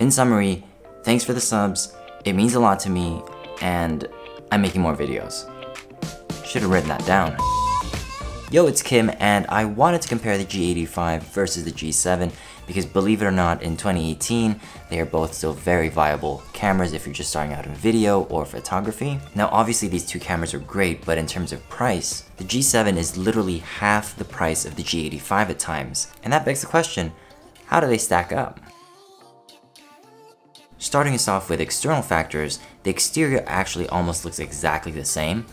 In summary, thanks for the subs, it means a lot to me, and I'm making more videos. Should have written that down. Yo, it's Kim, and I wanted to compare the G85 versus the G7 because, believe it or not, in 2018, they are both still very viable cameras if you're just starting out in video or photography. Now, obviously, these two cameras are great, but in terms of price, the G7 is literally half the price of the G85 at times. And that begs the question, how do they stack up? Starting us off with external factors, the exterior actually almost looks exactly the same.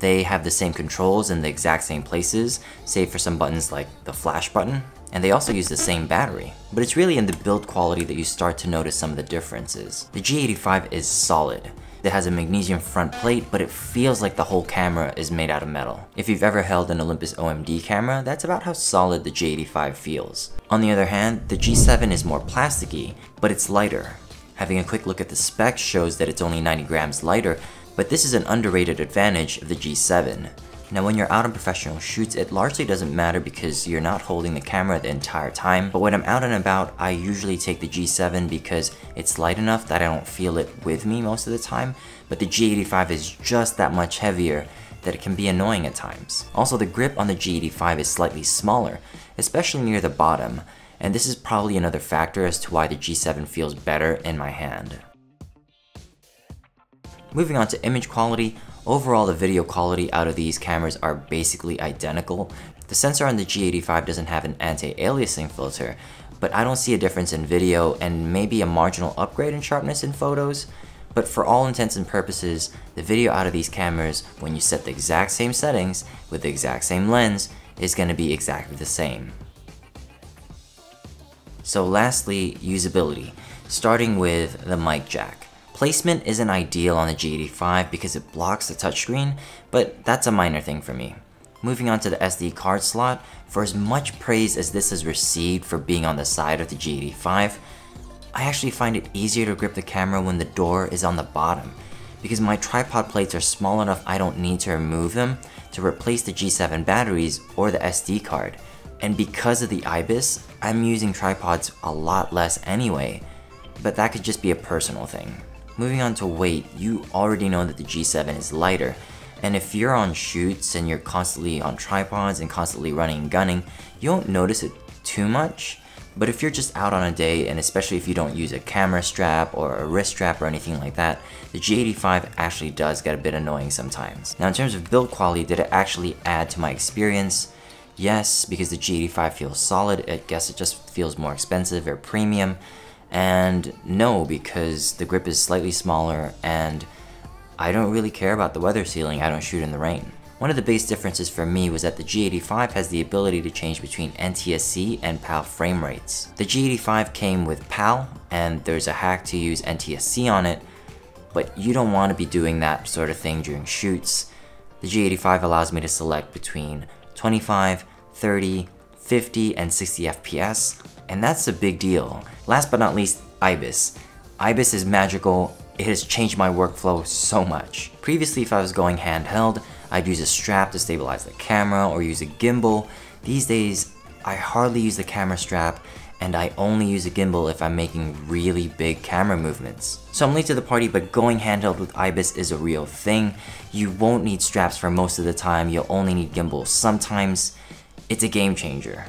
They have the same controls in the exact same places, save for some buttons like the flash button, and they also use the same battery. But it's really in the build quality that you start to notice some of the differences. The G85 is solid. It has a magnesium front plate, but it feels like the whole camera is made out of metal. If you've ever held an Olympus OMD camera, that's about how solid the G85 feels. On the other hand, the G7 is more plasticky, but it's lighter. Having a quick look at the specs shows that it's only 90 grams lighter, but this is an underrated advantage of the G7. Now, when you're out on professional shoots, it largely doesn't matter because you're not holding the camera the entire time, but when I'm out and about, I usually take the G7 because it's light enough that I don't feel it with me most of the time, but the G85 is just that much heavier that it can be annoying at times. Also, the grip on the G85 is slightly smaller, especially near the bottom, and this is probably another factor as to why the G7 feels better in my hand. Moving on to image quality, overall the video quality out of these cameras are basically identical. The sensor on the G85 doesn't have an anti-aliasing filter, but I don't see a difference in video and maybe a marginal upgrade in sharpness in photos. But for all intents and purposes, the video out of these cameras, when you set the exact same settings with the exact same lens, is going to be exactly the same. So lastly, usability, starting with the mic jack. Placement isn't ideal on the G85 because it blocks the touchscreen, but that's a minor thing for me. Moving on to the SD card slot, for as much praise as this has received for being on the side of the G85, I actually find it easier to grip the camera when the door is on the bottom, because my tripod plates are small enough I don't need to remove them to replace the G7 batteries or the SD card. And because of the IBIS, I'm using tripods a lot less anyway, but that could just be a personal thing. Moving on to weight, you already know that the G7 is lighter, and if you're on shoots and you're constantly on tripods and constantly running and gunning, you won't notice it too much, but if you're just out on a day, and especially if you don't use a camera strap or a wrist strap or anything like that, the G85 actually does get a bit annoying sometimes. Now, in terms of build quality, did it actually add to my experience? Yes, because the G85 feels solid. I guess it just feels more expensive or premium. And no, because the grip is slightly smaller and I don't really care about the weather sealing, I don't shoot in the rain. One of the biggest differences for me was that the G85 has the ability to change between NTSC and PAL frame rates. The G85 came with PAL, and there's a hack to use NTSC on it, but you don't want to be doing that sort of thing during shoots. The G85 allows me to select between 25, 30, 50, and 60 FPS, and that's a big deal. Last but not least, IBIS. IBIS is magical. It has changed my workflow so much. Previously, if I was going handheld, I'd use a strap to stabilize the camera or use a gimbal. These days, I hardly use the camera strap, and I only use a gimbal if I'm making really big camera movements. So I'm late to the party, but going handheld with IBIS is a real thing. You won't need straps for most of the time, you'll only need gimbals sometimes. It's a game changer.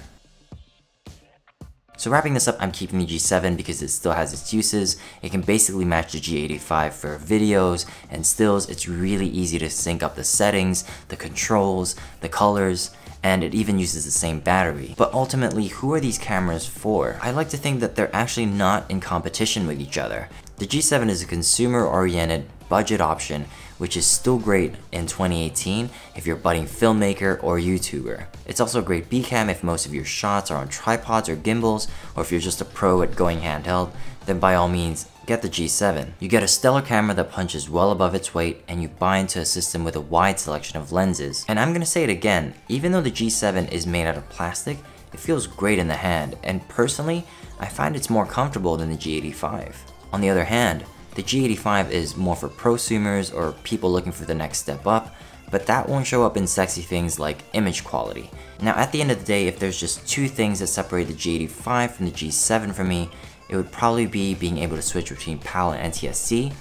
So wrapping this up, I'm keeping the G7 because it still has its uses. It can basically match the G85 for videos and stills. It's really easy to sync up the settings, the controls, the colors, and it even uses the same battery. But ultimately, who are these cameras for? I like to think that they're actually not in competition with each other. The G7 is a consumer-oriented budget option, which is still great in 2018 if you're a budding filmmaker or YouTuber. It's also a great B-cam if most of your shots are on tripods or gimbals, or if you're just a pro at going handheld, then by all means, get the G7. You get a stellar camera that punches well above its weight, and you buy into a system with a wide selection of lenses. And I'm gonna say it again, even though the G7 is made out of plastic, it feels great in the hand, and personally, I find it's more comfortable than the G85. On the other hand, the G85 is more for prosumers or people looking for the next step up, but that won't show up in sexy things like image quality. Now, at the end of the day, if there's just two things that separate the G85 from the G7 for me, it would probably be being able to switch between PAL and NTSC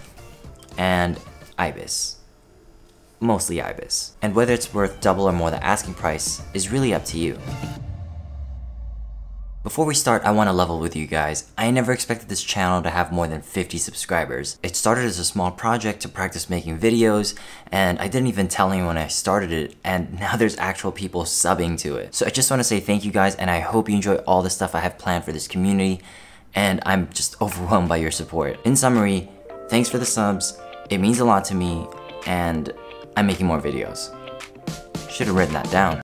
and IBIS. Mostly IBIS. And whether it's worth double or more the asking price is really up to you. Before we start, I want to level with you guys. I never expected this channel to have more than 50 subscribers. It started as a small project to practice making videos, and I didn't even tell anyone I started it, and now there's actual people subbing to it. So I just want to say thank you guys, and I hope you enjoy all the stuff I have planned for this community, and I'm just overwhelmed by your support. In summary, thanks for the subs, it means a lot to me, and I'm making more videos. Should have written that down.